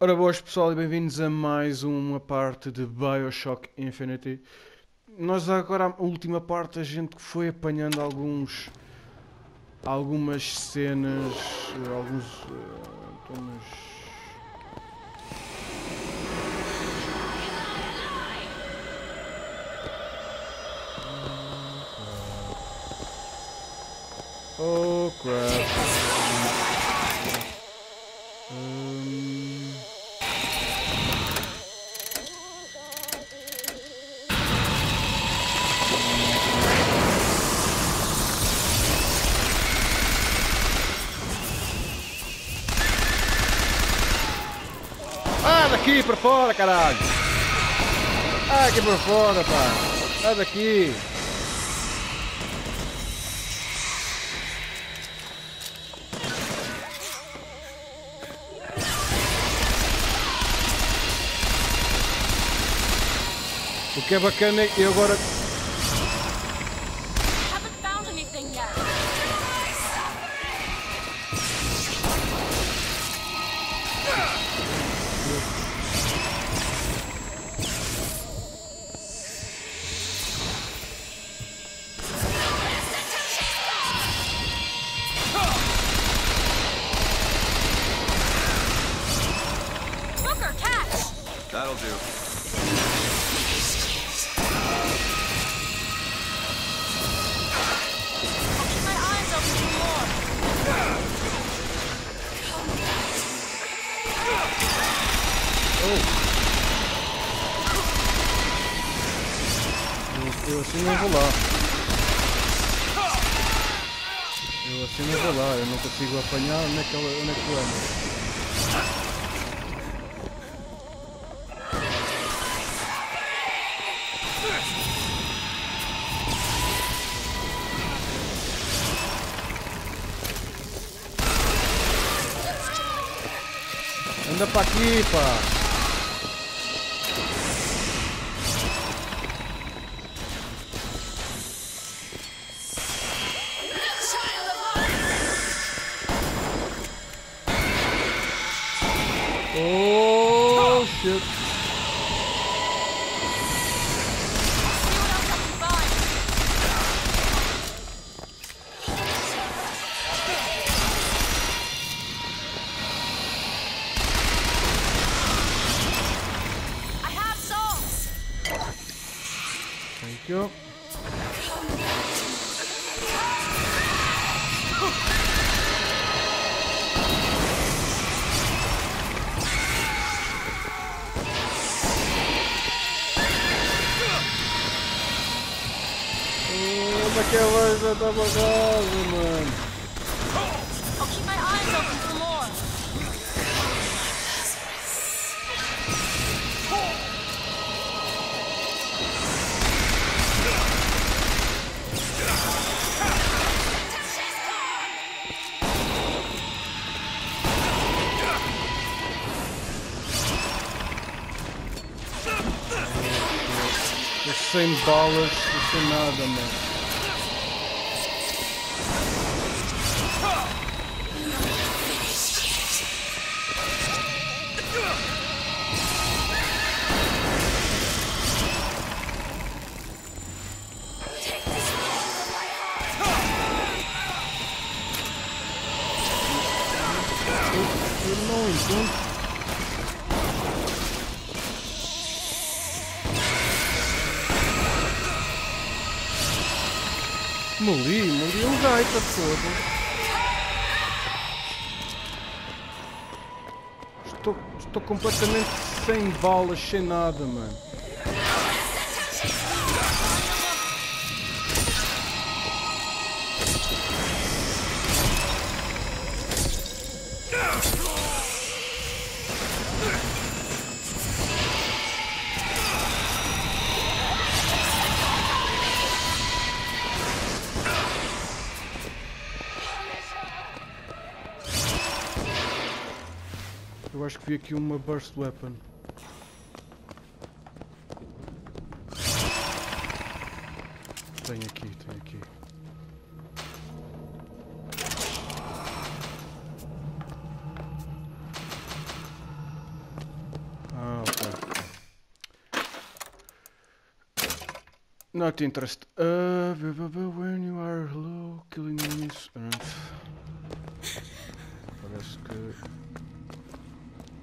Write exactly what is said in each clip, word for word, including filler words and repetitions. Ora boas pessoal e bem-vindos a mais uma parte de BioShock Infinite. Nós agora, a última parte, a gente foi apanhando alguns... Algumas cenas... Alguns... Uh, estamos... Oh crap... Um... Aqui para fora, caralho! Ai, aqui para fora, pá! Sai daqui! O que é bacana é que eu agora... Eu assim não vou lá. Eu assim não vou lá, eu não consigo apanhar onde é que eu ando. Anda para aqui, pá! Tá bagado, mano. I'll keep my eyes open for more. Tô sem balas, tô sem nada, mano. Morri, morri um gaita todo. Estou, estou completamente sem balas, sem nada, mano. Eu acho que vi aqui uma burst weapon. Tem aqui, tem aqui. Not interest. Uh, when you are low, killing enemies. Parece que,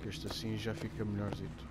que este assim já fica melhorzito.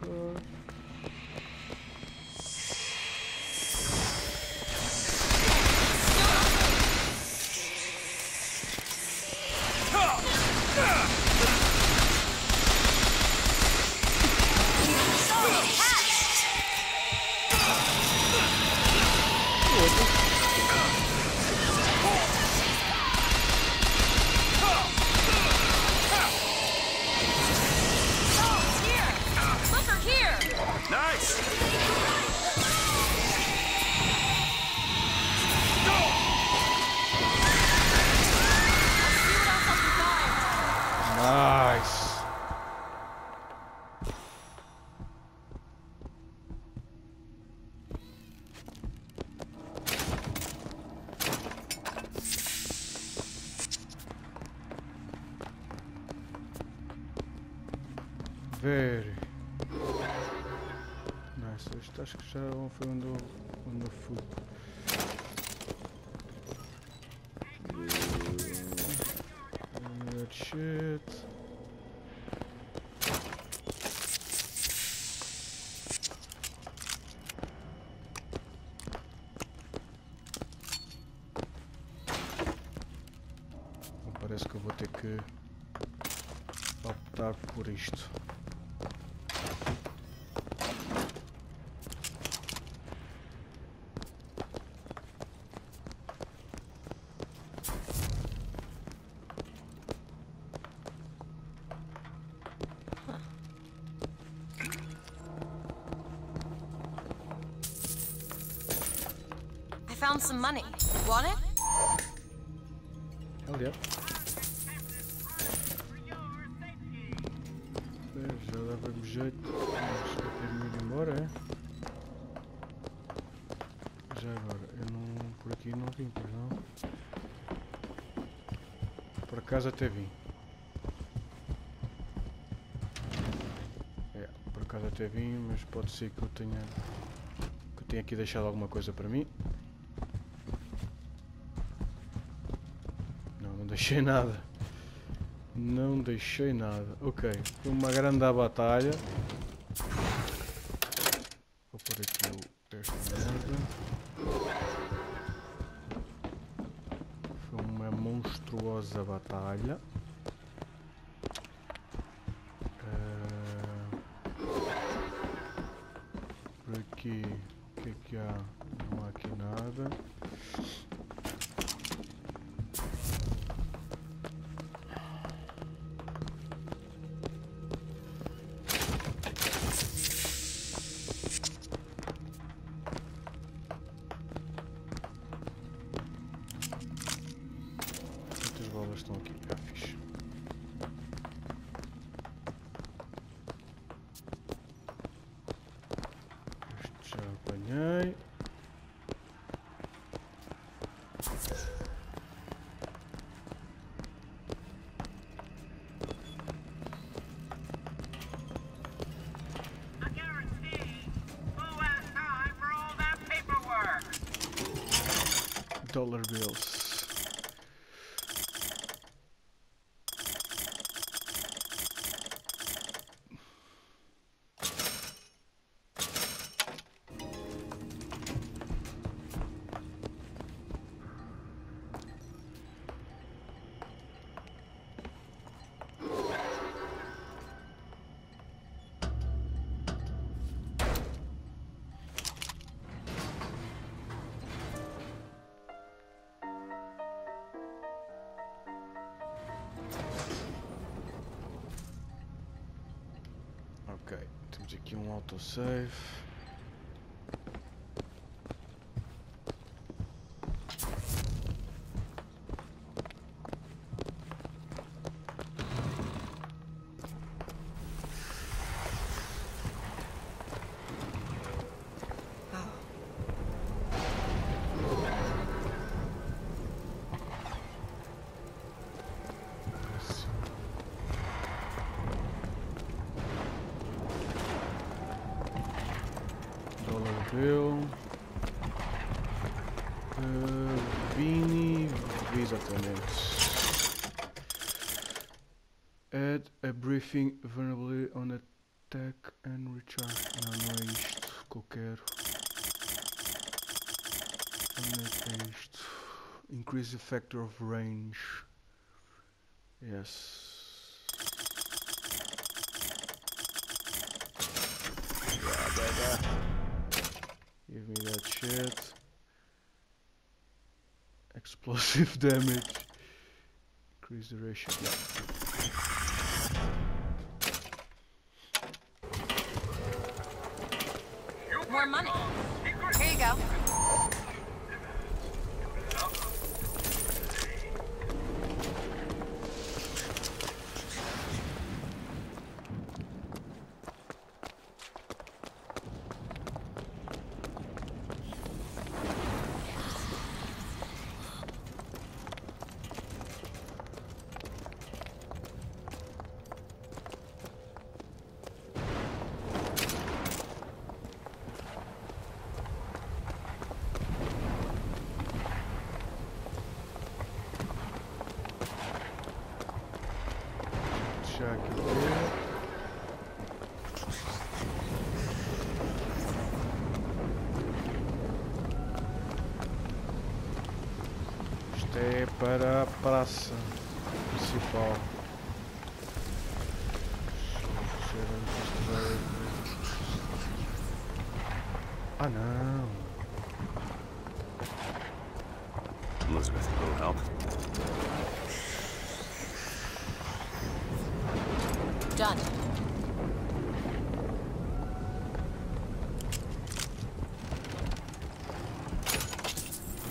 Very nice. Este acho que já foi onde eu, onde eu fui. That shit. Parece que eu vou ter que optar por isto. Found some money. Want it? Hell yeah. Já leva-me jeito. Acho que tenho de ir embora, é? Já agora, eu não. Por aqui não vim, pois não? Por acaso até vim. É, por acaso até vim, mas pode ser que eu tenha. que eu tenha aqui deixado alguma coisa para mim. Não deixei nada, não deixei nada. Ok, foi uma grande batalha. Vou pôr aqui o teste de merda. Foi uma monstruosa batalha. Uh, por aqui, o que é que há? Não há aqui nada. Dollar bills. Ok, temos aqui um autosave. Bill. Uh, Vini, exatamente. Add a briefing vulnerability on attack and recharge. Não, não é isto que eu quero. Não é isto. Increase the factor of range. Yes. Give me that shit. Explosive damage. Increase the ratio. Yeah. More money. Here you go. Isto é para a praça principal. Ah, não. Elizabeth, a little help. Done.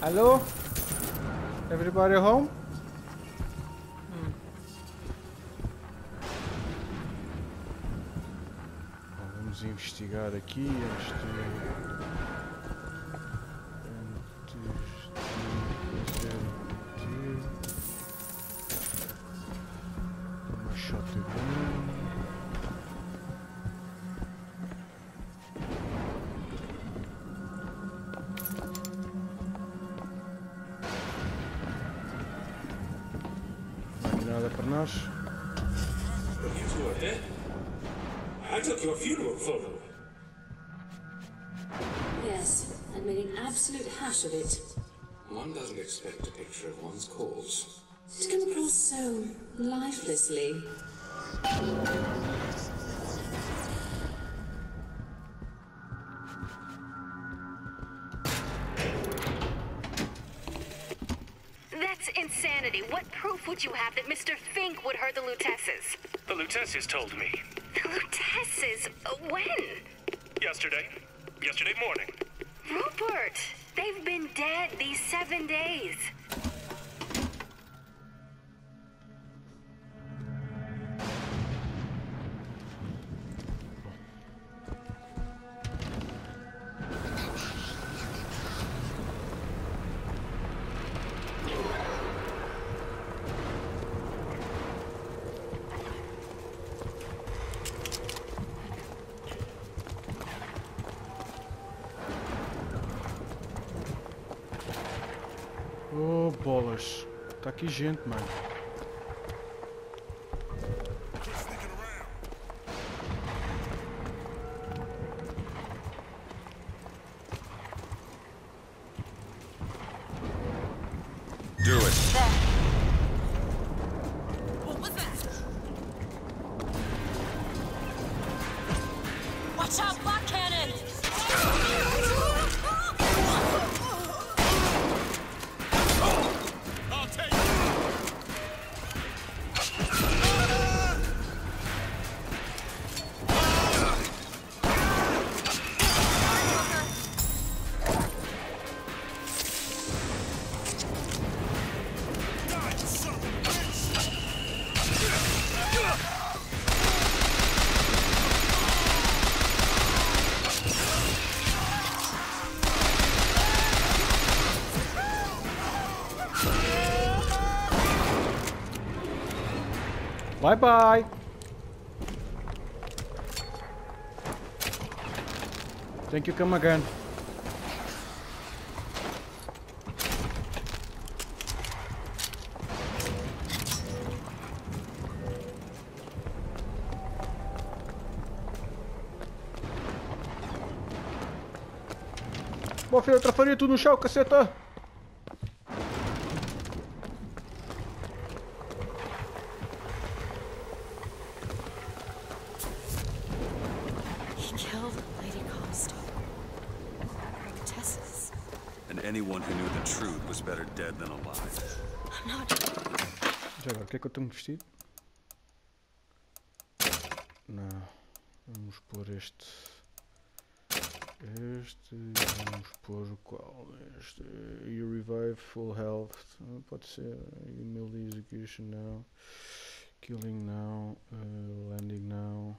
Hello? Everybody home? Hmm. Bom, vamos investigar aqui antes de... antes de fazer... uma shotgun. I took your funeral photo. Yes, and made an absolute hash of it. One doesn't expect a picture of one's corpse to come across so lifelessly. That's insanity. What proof would you have that Mister Fink would hurt the Luteces? The Luteces told me. The Luteces? When? Yesterday. Yesterday morning. Rupert! They've been dead these seven days. Bolas, tá aqui gente, mano. Do it. What was that? Watch out, Black Cannon! Bye bye. Thank you, come again. Bom, filho, eu trafaria tudo no chão, caceta. Anyone who knew the truth was better dead than alive. I'm not. Já agora, o que é que eu tenho que vestir? Não. Vamos pôr este. Este. Vamos pôr o qual? Este. You revive full health. Pode ser. You melee execution now. Killing now. Uh, landing now.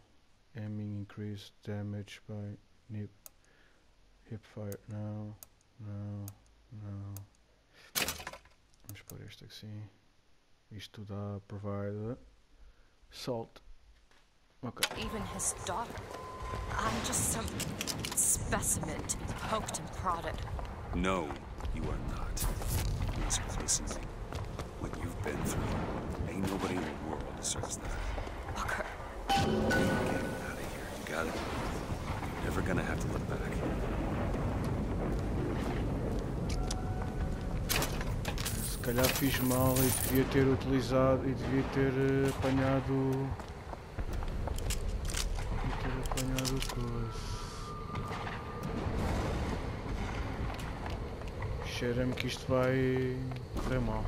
Aiming increased damage by nip. Hip fire now. Não, não. Vamos pôr isto assim. Isto dá provide salt. Ok. Even his daughter. I'm just some specimen poked and prodded. No, you are not. Listen to me. What you've been through, ain't nobody in the world deserves that. Walker. You get out of here. You got it. You're never gonna have to look back. Se calhar fiz mal e devia ter utilizado e devia ter apanhado. Devia ter apanhado coisa. Cheira-me que isto vai correr mal.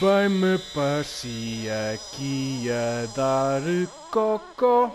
Bem me parecia que ia dar cocó.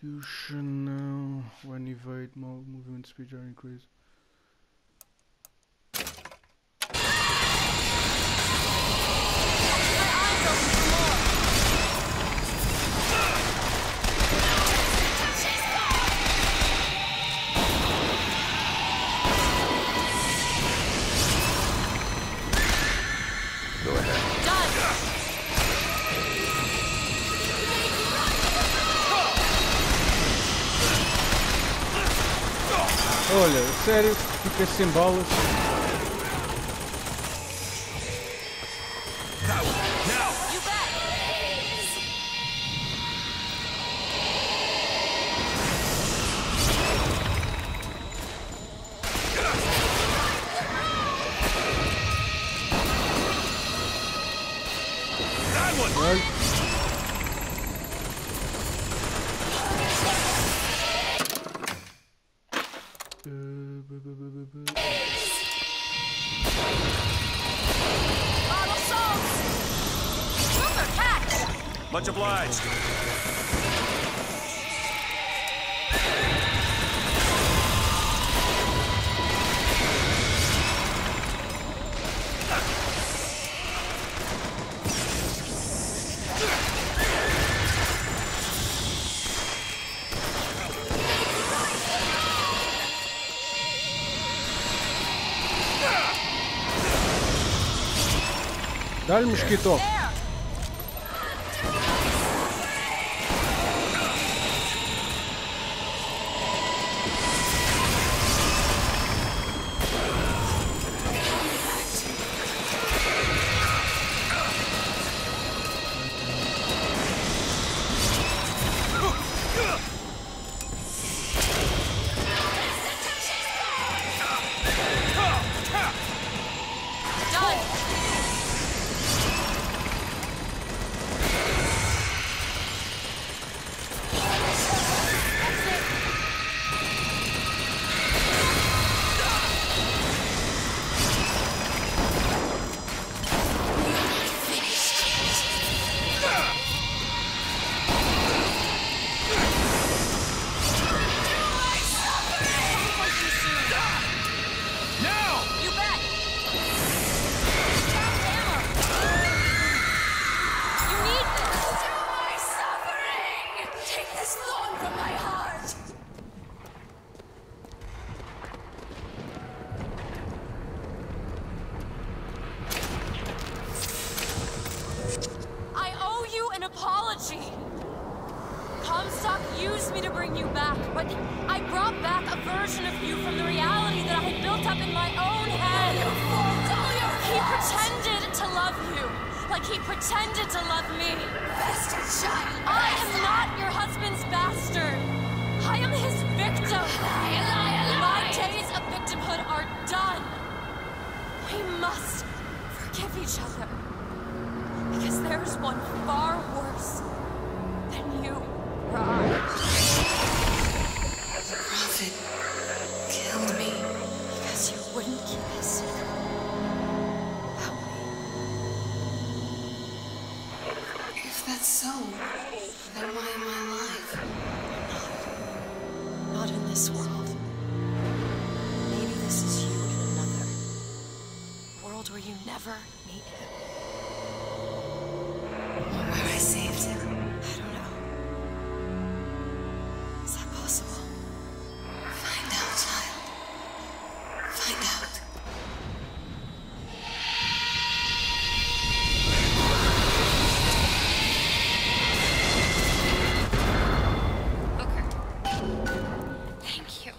Execution now. When evade, movement speed are increased. Olha, sério, fiquei sem balas. Much obliged. Dá-lhe mosquito. Done! but I brought back a version of you from the reality that I had built up in my own head. He pretended to love you, like he pretended to love me. Bastard child. I am not your husband's bastard. I am his victim. Lie, lie, lie. My days of victimhood are done. We must forgive each other, because there is one far worse than you or I. The prophet killed me because you wouldn't keep his secret. Help me. If that's so, then why am I alive? Not in this world. Maybe this is you in another. A world where you never meet him. Where I saved him. I don't know. Is that possible? Find out, child. Find out. Walker. Thank you.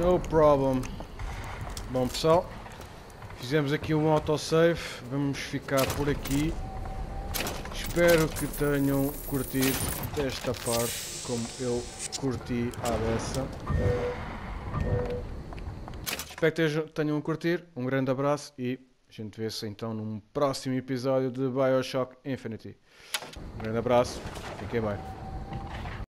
No problem. Bom, pessoal. Fizemos aqui um autosave, vamos ficar por aqui. Espero que tenham curtido esta parte como eu curti à beça. Espero que tenham curtido, um grande abraço e a gente vê-se então num próximo episódio de BioShock Infinite. Um grande abraço, fiquem bem.